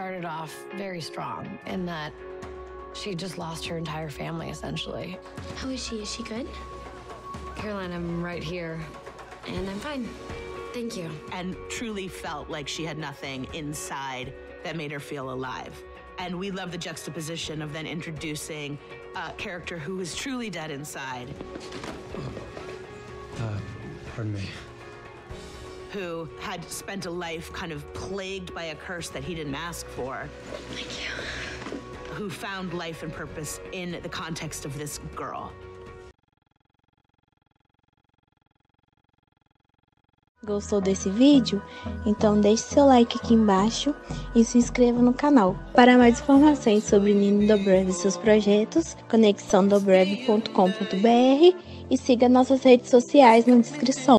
started off very strong in that she just lost her entire family, essentially. How is she? Is she good? Caroline, I'm right here, and I'm fine. Thank you. And truly felt like she had nothing inside that made her feel alive. And we love the juxtaposition of then introducing a character who is truly dead inside. Pardon me. Who had spent a life kind of plagued by a curse that he didn't ask for. Thank you. Who found life and purpose in the context of this girl. Gostou desse vídeo? Então deixe seu like aqui embaixo e se inscreva no canal. Para mais informações sobre Nina Dobrev e seus projetos, conexãodobrev.com.br e siga nossas redes sociais na descrição.